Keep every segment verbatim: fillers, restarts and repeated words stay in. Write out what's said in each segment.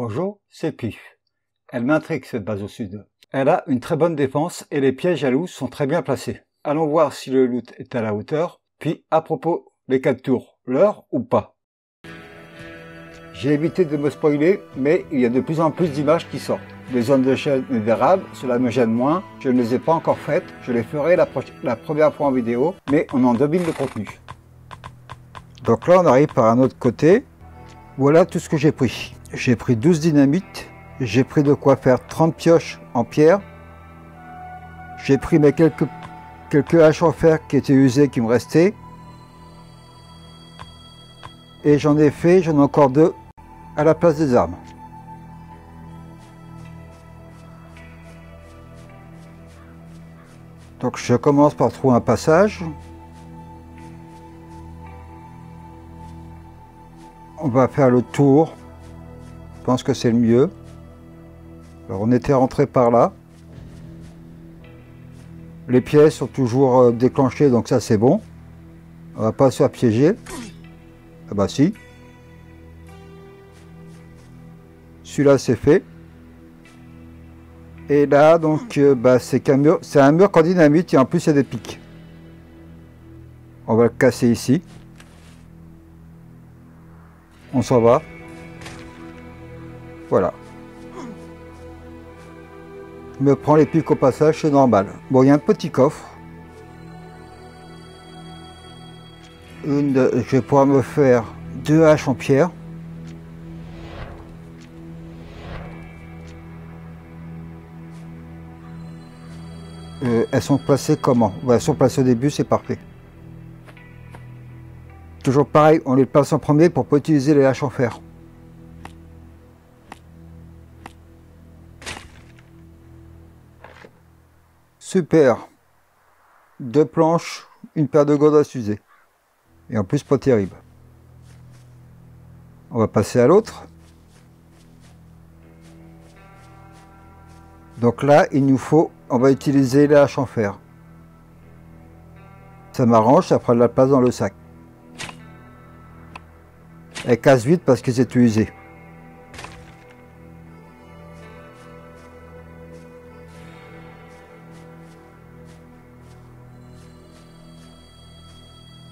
Bonjour, c'est Pif. Elle m'intrigue cette base au sud. Elle a une très bonne défense et les pièges à loup sont très bien placés. Allons voir si le loot est à la hauteur, puis à propos les quatre tours, l'heure ou pas. J'ai évité de me spoiler, mais il y a de plus en plus d'images qui sortent. Les zones de chaîne et d'érable, cela me gêne moins, je ne les ai pas encore faites, je les ferai la, la première fois en vidéo, mais on en domine le contenu. Donc là on arrive par un autre côté. Voilà tout ce que j'ai pris. J'ai pris douze dynamites, j'ai pris de quoi faire trente pioches en pierre, j'ai pris mes quelques, quelques haches en fer qui étaient usées, qui me restaient, et j'en ai fait, j'en ai encore deux à la place des armes. Donc je commence par trouver un passage. On va faire le tour. Je pense que c'est le mieux. Alors on était rentré par là. Les pièces sont toujours déclenchées, donc ça c'est bon. On va pas se faire piéger. Ah bah si. Celui-là c'est fait. Et là donc bah, c'est qu'un mur, c'est un mur qu'en dynamite et en plus il y a des pics. On va le casser ici. On s'en va. Voilà. Je me prends les pics au passage, c'est normal. Bon, il y a un petit coffre. Une, je vais pouvoir me faire deux haches en pierre. Euh, elles sont placées comment? Ouais, elles sont placées au début, c'est parfait. Toujours pareil, on les place en premier pour pas utiliser les haches en fer. Super. Deux planches, une paire de godasses usées. Et en plus pas terrible. On va passer à l'autre. Donc là, il nous faut, on va utiliser les haches en fer. Ça m'arrange, ça fera de la place dans le sac. Elles cassent vite parce qu'elles étaient usées.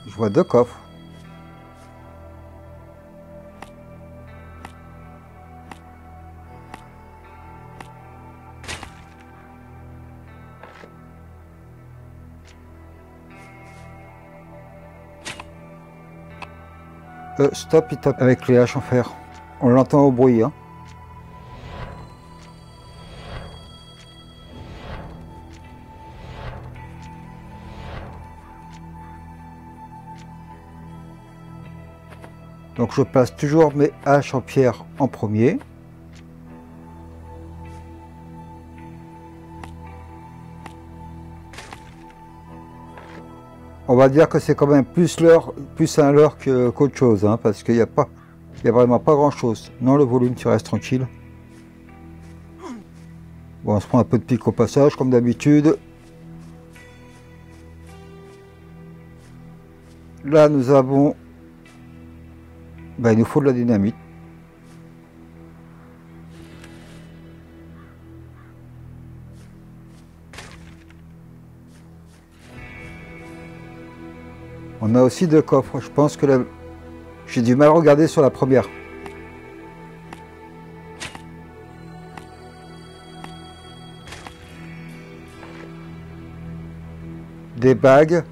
Je vois deux coffres. Euh, stop, il tape avec les haches en fer. On l'entend au bruit, hein. Donc je place toujours mes haches en pierre en premier. On va dire que c'est quand même plus, leurre, plus un leurre qu'autre chose, hein, parce qu'il n'y a, a vraiment pas grand chose. Non, le volume, tu restes tranquille. Bon, on se prend un peu de pique au passage, comme d'habitude. Là, nous avons... Ben, il nous faut de la dynamite. On a aussi deux coffres. Je pense que la... j'ai du mal à regarder sur la première. Des bagues.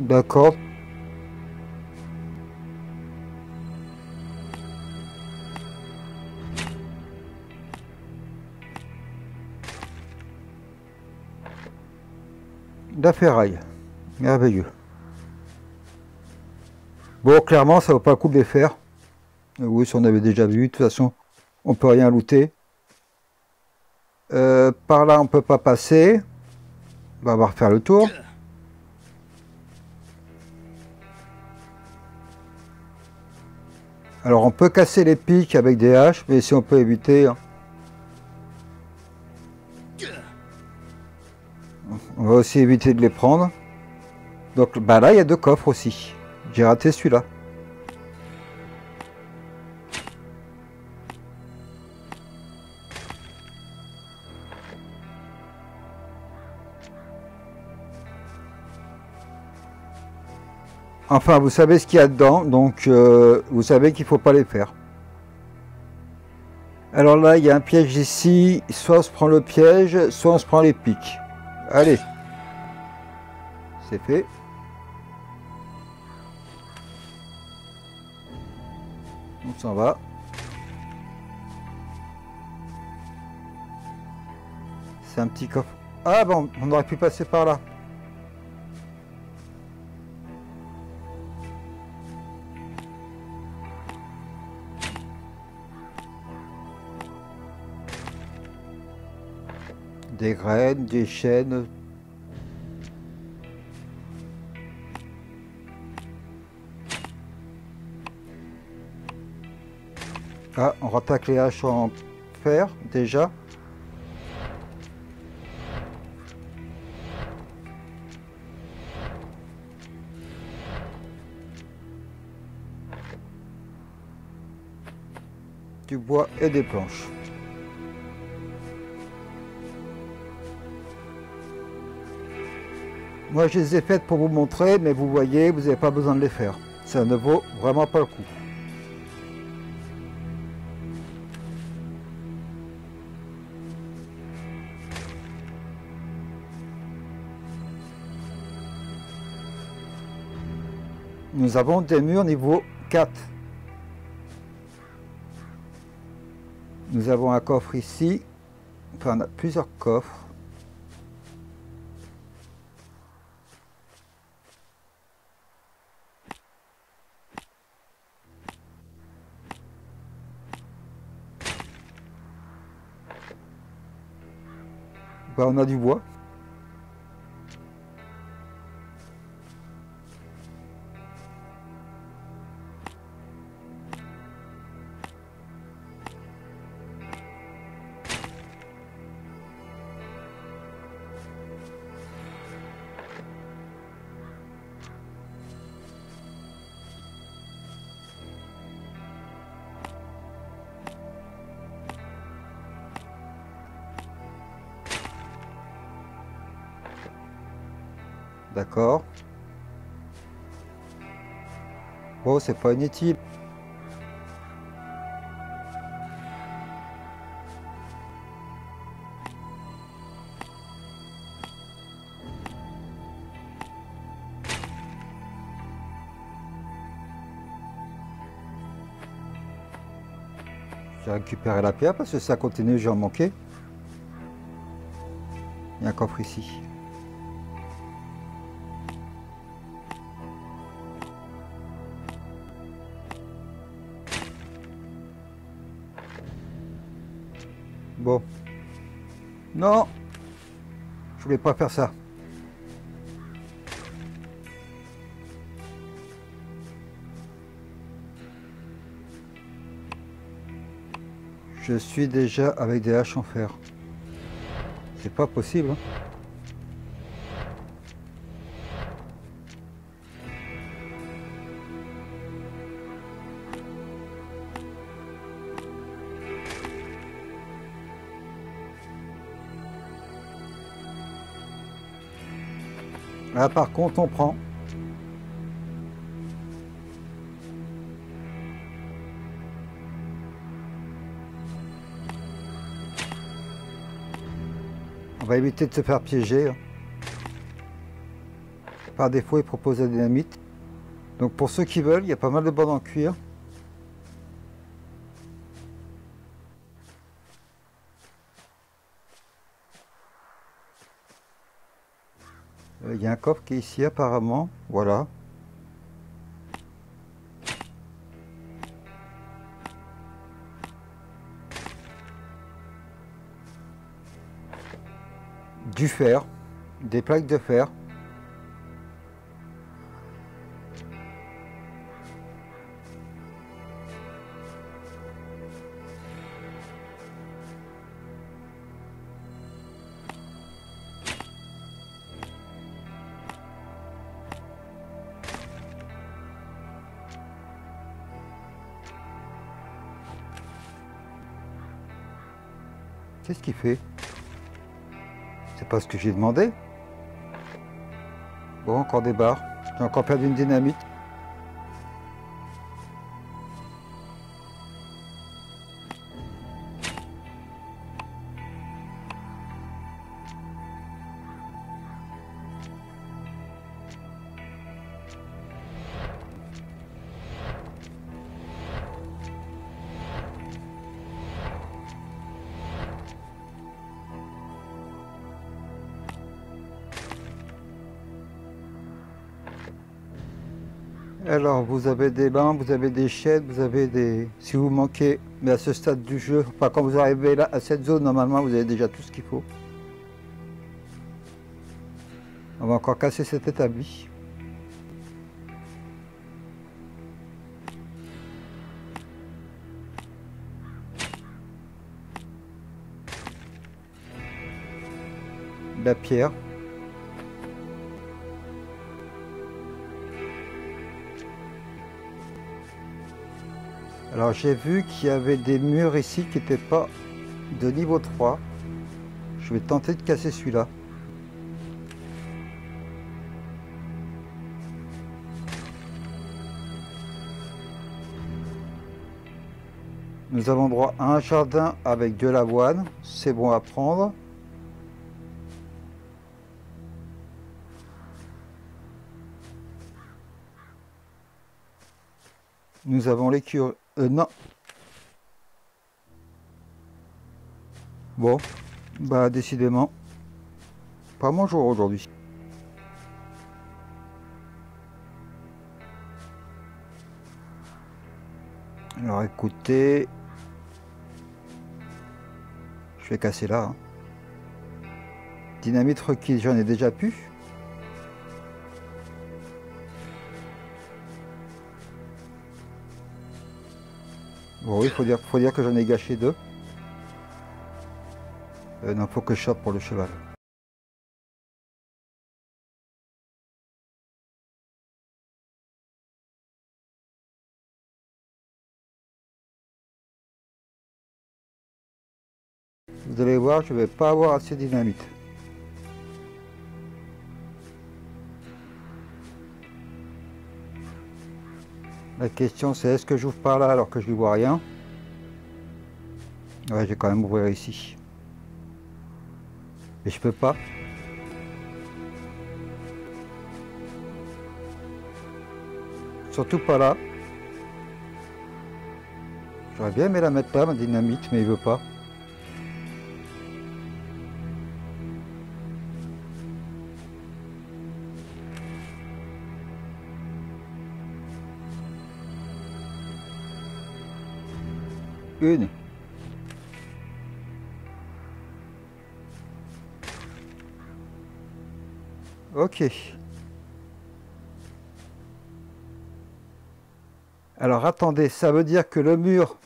D'accord. De la ferraille, merveilleux. Bon, clairement ça vaut pas le coup de les faire. Oui, si on avait déjà vu, de toute façon on peut rien looter. Euh, par là on peut pas passer. Bah, on va refaire le tour. Alors on peut casser les pics avec des haches, mais si on peut éviter, hein. On va aussi éviter de les prendre. Donc bah là, il y a deux coffres aussi. J'ai raté celui-là. Enfin, vous savez ce qu'il y a dedans, donc euh, vous savez qu'il ne faut pas les faire. Alors là, il y a un piège ici. Soit on se prend le piège, soit on se prend les pics. Allez. C'est fait. On s'en va. C'est un petit coffre. Ah bon, on aurait pu passer par là. Des graines, des chaînes. Ah, on rattaque les haches en fer déjà. Du bois et des planches. Moi je les ai faites pour vous montrer, mais vous voyez, vous n'avez pas besoin de les faire. Ça ne vaut vraiment pas le coup. Nous avons des murs niveau quatre. Nous avons un coffre ici. Enfin, on a plusieurs coffres. Ben, on a du bois. D'accord. Bon, c'est pas inutile. J'ai récupéré la pierre parce que ça continue, j'en manquais. Il y a un coffre ici. Bon. Non, je voulais pas faire ça. Je suis déjà avec des haches en fer. C'est pas possible, hein. Là, par contre, on prend. On va éviter de se faire piéger. Par défaut, il propose la dynamite. Donc pour ceux qui veulent, il y a pas mal de bandes en cuir. Il y a un coffre qui est ici apparemment, voilà. Du fer, des plaques de fer. Qu'est-ce qu'il fait? C'est pas ce que j'ai demandé. Bon, encore des barres. J'ai encore perdu une dynamite. Alors, vous avez des bancs, vous avez des chaises, vous avez des... Si vous manquez, mais à ce stade du jeu, enfin, quand vous arrivez là, à cette zone, normalement, vous avez déjà tout ce qu'il faut. On va encore casser cet établi. La pierre. Alors j'ai vu qu'il y avait des murs ici qui n'étaient pas de niveau trois. Je vais tenter de casser celui-là. Nous avons droit à un jardin avec de l'avoine. C'est bon à prendre. Nous avons l'écurie. Euh, non. Bon, bah décidément, pas mon jour aujourd'hui. Alors écoutez, je vais casser là. Hein. Dynamite requise, j'en ai déjà pu. Bon oui, il faut dire, faut dire que j'en ai gâché deux. Euh, non, il faut que je sorte pour le cheval. Vous allez voir, je ne vais pas avoir assez de dynamite. La question c'est est-ce que j'ouvre par là alors que je ne vois rien? Ouais, je vais quand même ouvrir ici. Mais je peux pas. Surtout pas là. J'aurais bien aimé la mettre là, ma dynamite, mais il veut pas. Une. Ok. Alors attendez, ça veut dire que le mur,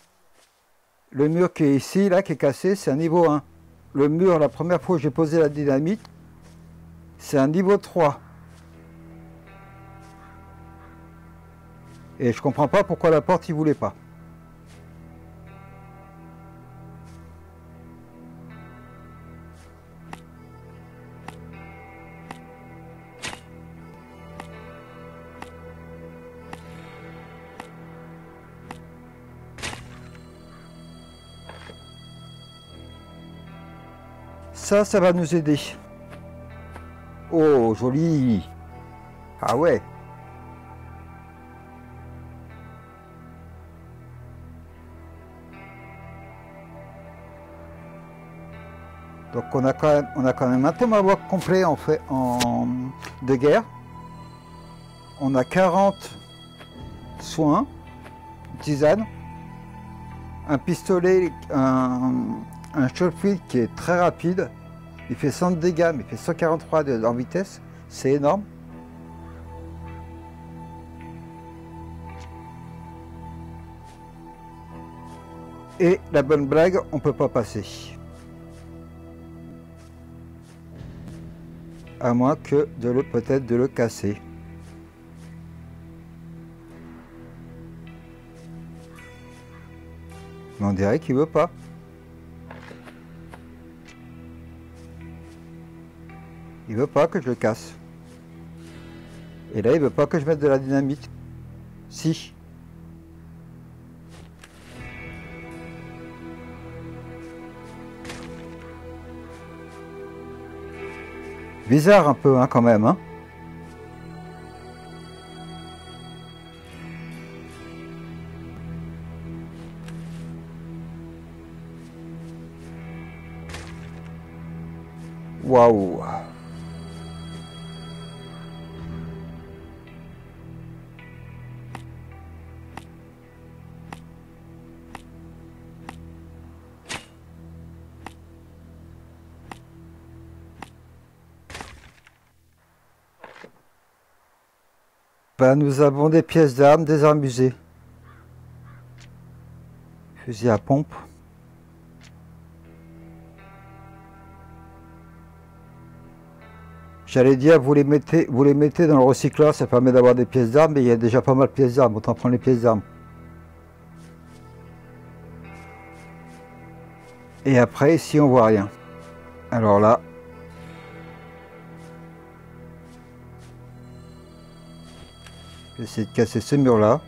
le mur qui est ici, là, qui est cassé, c'est un niveau un. Le mur, la première fois que j'ai posé la dynamite, c'est un niveau trois. Et je comprends pas pourquoi la porte, il voulait pas. Ça, ça va nous aider. Oh, joli. Ah ouais. Donc on a quand même, on a quand même un tomahawk complet en fait en de guerre. On a quarante soins, tisane, un pistolet, un... un shotflip qui est très rapide, il fait cent de dégâts, mais il fait cent quarante-trois de, en vitesse, c'est énorme. Et la bonne blague, on peut pas passer. À moins que de le peut-être de le casser. Mais on dirait qu'il veut pas. Il veut pas que je le casse. Et là, il veut pas que je mette de la dynamite. Si. Bizarre un peu, hein, quand même, hein. Waouh. Ben, nous avons des pièces d'armes, des armes usées. Fusil à pompe. J'allais dire, vous les mettez, vous les mettez dans le recycleur, ça permet d'avoir des pièces d'armes, mais il y a déjà pas mal de pièces d'armes, autant prendre les pièces d'armes. Et après, ici, on voit rien. Alors là... je vais essayer de casser ce mur-là.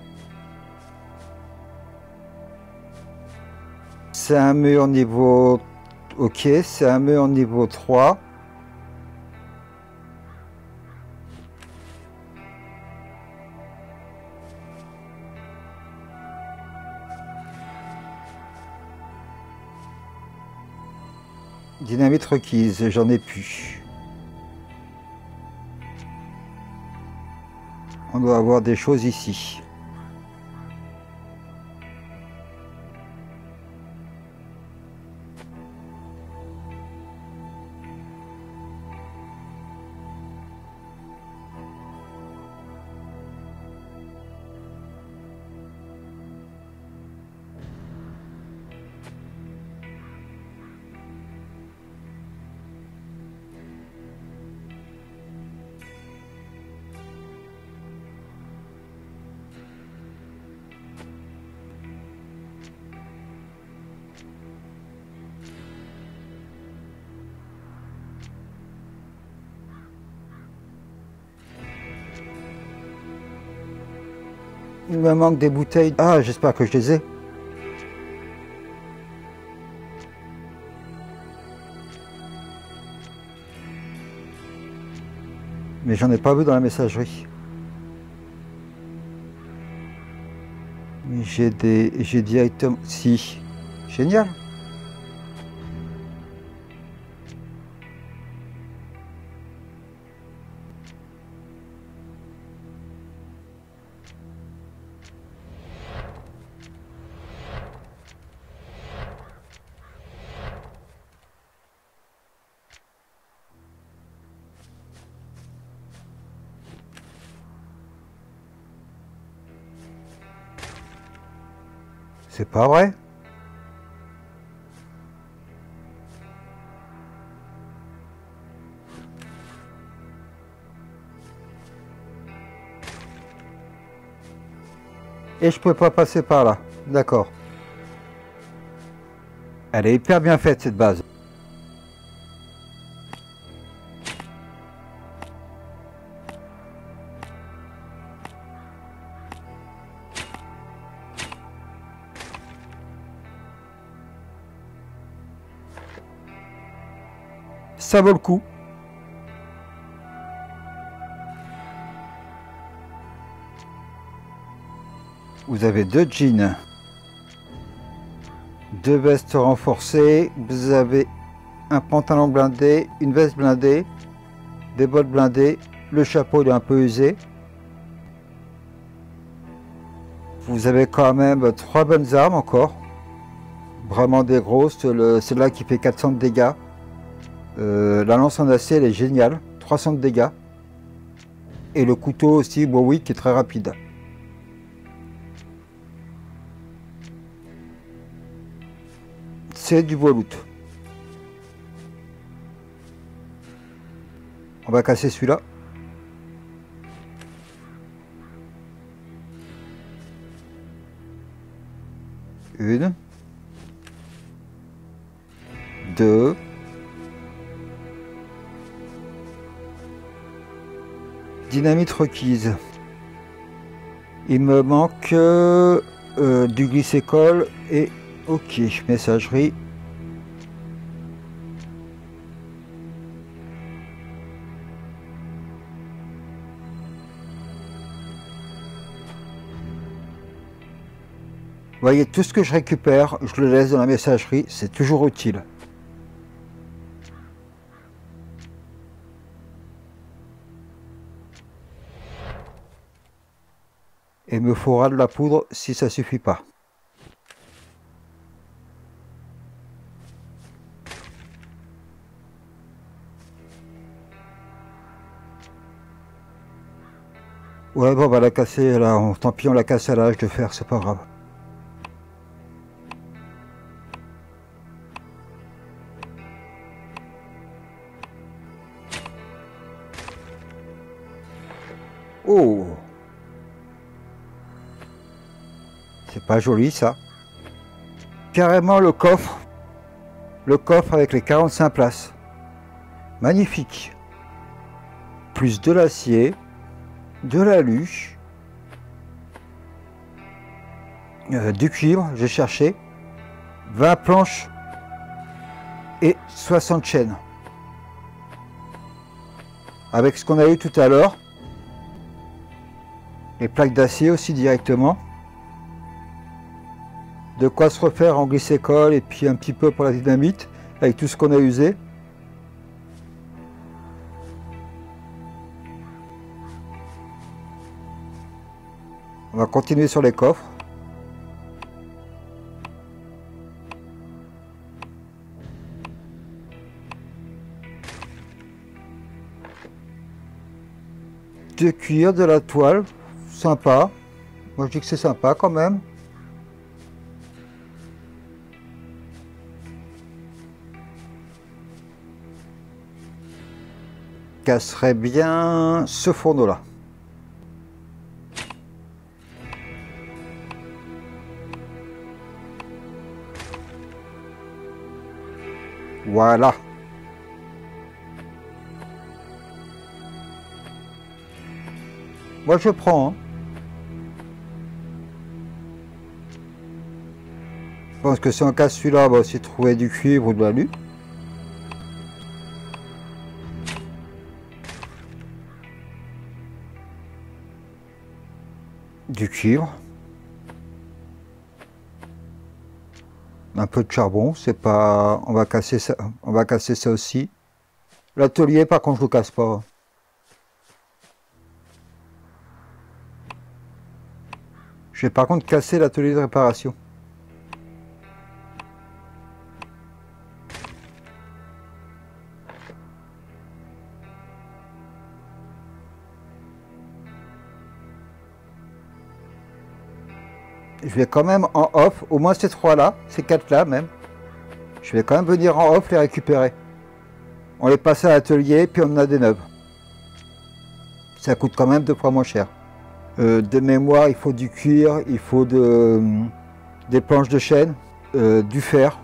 C'est un mur niveau... ok, c'est un mur niveau trois. Dynamite requise, j'en ai plus. On doit avoir des choses ici. Il me manque des bouteilles. Ah, j'espère que je les ai. Mais j'en ai pas vu dans la messagerie. J'ai des... j'ai directement... si. Génial. C'est pas vrai? Et je peux pas passer par là. D'accord. Elle est hyper bien faite cette base. Ça vaut le coup. Vous avez deux jeans, deux vestes renforcées, vous avez un pantalon blindé, une veste blindée, des bottes blindées, le chapeau il est un peu usé. Vous avez quand même trois bonnes armes encore, vraiment des grosses, celle-là qui fait quatre cents de dégâts. Euh, la lance en acier elle est géniale, trois cents de dégâts. Et le couteau aussi, bon oui, qui est très rapide. C'est du volut. On va casser celui-là. Une. Deux. Dynamite requise. Il me manque euh, euh, du glycécol et ok, messagerie. Vous voyez, tout ce que je récupère, je le laisse dans la messagerie, c'est toujours utile. Et me faudra de la poudre si ça suffit pas. Ouais, bon, on va la casser, là. On, tant pis, on la casse à l'âge de fer, c'est pas grave. Oh! C'est pas joli, ça. Carrément le coffre. Le coffre avec les quarante-cinq places. Magnifique. Plus de l'acier, de l'alu, euh, du cuivre, j'ai cherché, vingt planches et soixante chaînes. Avec ce qu'on a eu tout à l'heure, les plaques d'acier aussi directement. De quoi se refaire en glycécol et puis un petit peu pour la dynamite avec tout ce qu'on a usé. On va continuer sur les coffres. Du cuir, de la toile, sympa. Moi je dis que c'est sympa quand même. Casserait bien ce fourneau-là. Voilà. Moi je prends. Hein. Je pense que si on casse celui-là, on va aussi trouver du cuivre ou de l'alu. Du cuivre. Un peu de charbon, c'est pas... On va casser ça, on va casser ça aussi. L'atelier, par contre, je le casse pas. Je vais par contre casser l'atelier de réparation. Je vais quand même en off, au moins ces trois-là, ces quatre-là même. Je vais quand même venir en off les récupérer. On les passe à l'atelier, puis on en a des neuves. Ça coûte quand même deux fois moins cher. Euh, de mémoire, il faut du cuir, il faut de, des planches de chêne, euh, du fer.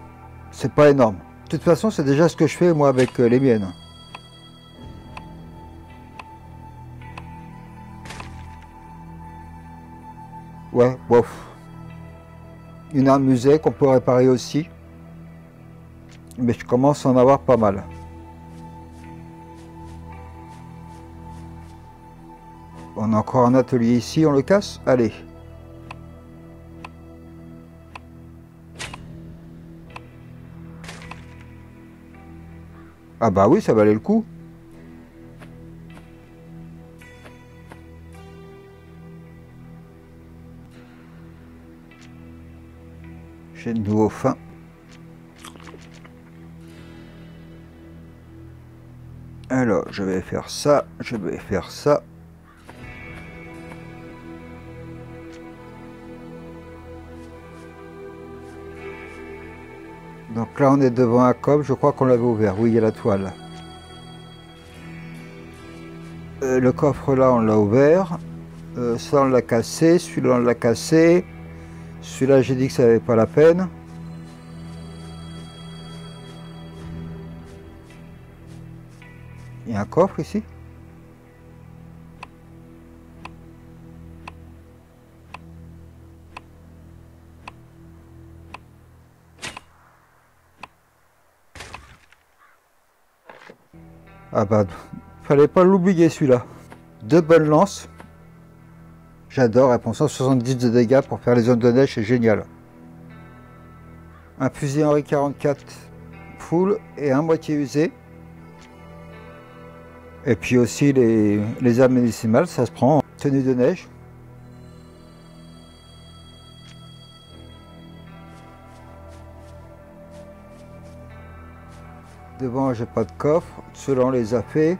C'est pas énorme. De toute façon, c'est déjà ce que je fais moi avec les miennes. Ouais, bof. Une arme usée qu'on peut réparer aussi. Mais je commence à en avoir pas mal. On a encore un atelier ici, on le casse? Allez. Ah bah oui, ça valait le coup. J'ai de nouveau faim. Alors, je vais faire ça, je vais faire ça. Donc là, on est devant un coffre, je crois qu'on l'avait ouvert. Oui, il y a la toile. Euh, le coffre là, on l'a ouvert. Euh, ça, on l'a cassé. Celui-là, on l'a cassé. Celui-là, j'ai dit que ça n'avait pas la peine. Il y a un coffre ici. Ah bah, fallait pas l'oublier celui-là. Deux bonnes lances. J'adore, elle prend cent soixante-dix de dégâts pour faire les zones de neige, c'est génial. Un fusil Henri quarante-quatre full et un moitié usé. Et puis aussi les, les armes médicamales, ça se prend en tenue de neige. Devant, j'ai pas de coffre, ceux-là on les a fait.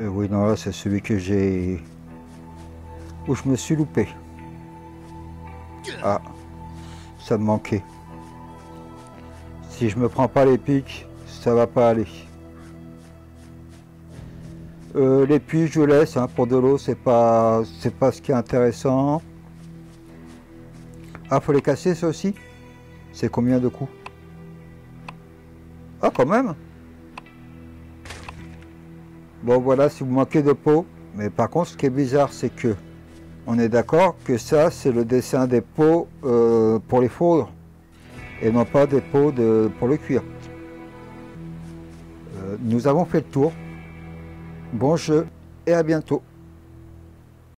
Euh, oui, non, là, c'est celui que j'ai... où je me suis loupé. Ah, ça me manquait. Si je me prends pas les pics, ça va pas aller. Euh, les puits, je laisse, hein, pour de l'eau, c'est pas, c'est pas ce qui est intéressant. Ah, faut les casser, ça aussi? C'est combien de coups? Ah, quand même! Bon, voilà, si vous manquez de peau. Mais par contre, ce qui est bizarre, c'est que on est d'accord que ça, c'est le dessin des peaux euh, pour les fourrures et non pas des peaux de, pour le cuir. Euh, nous avons fait le tour. Bon jeu et à bientôt.